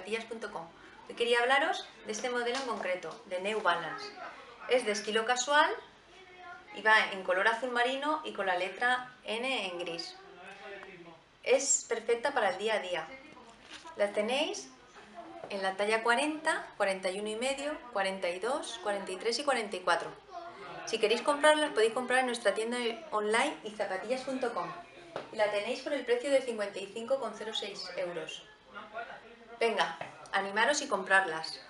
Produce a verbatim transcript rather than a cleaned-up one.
izapatillas punto com. Hoy quería hablaros de este modelo en concreto, de New Balance. Es de estilo casual y va en color azul marino y con la letra N en gris. Es perfecta para el día a día. La tenéis en la talla cuarenta, cuarenta y uno y medio, cuarenta y dos, cuarenta y tres y cuarenta y cuatro. Si queréis comprarlas, podéis comprar en nuestra tienda online izapatillas punto com. Y la tenéis por el precio de cincuenta y cinco coma cero seis euros. Venga, animaros y comprarlas.